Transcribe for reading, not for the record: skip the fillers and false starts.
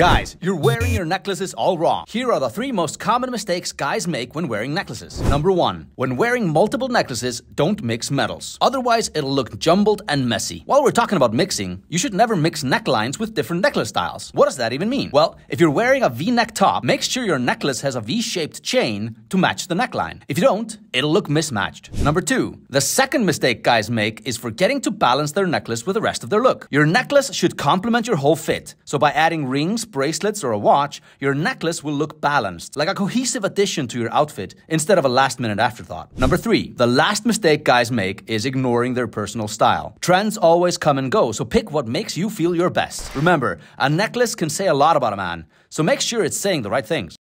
Guys, you're wearing your necklaces all wrong. Here are the 3 most common mistakes guys make when wearing necklaces. Number 1, when wearing multiple necklaces, don't mix metals. Otherwise, it'll look jumbled and messy. While we're talking about mixing, you should never mix necklines with different necklace styles. What does that even mean? Well, if you're wearing a V-neck top, make sure your necklace has a V-shaped chain to match the neckline. If you don't, it'll look mismatched. Number 2, the second mistake guys make is forgetting to balance their necklace with the rest of their look. Your necklace should complement your whole fit. So by adding rings, bracelets, or a watch, your necklace will look balanced, like a cohesive addition to your outfit instead of a last-minute afterthought. Number 3, the last mistake guys make is ignoring their personal style. Trends always come and go, so pick what makes you feel your best. Remember, a necklace can say a lot about a man, so make sure it's saying the right things.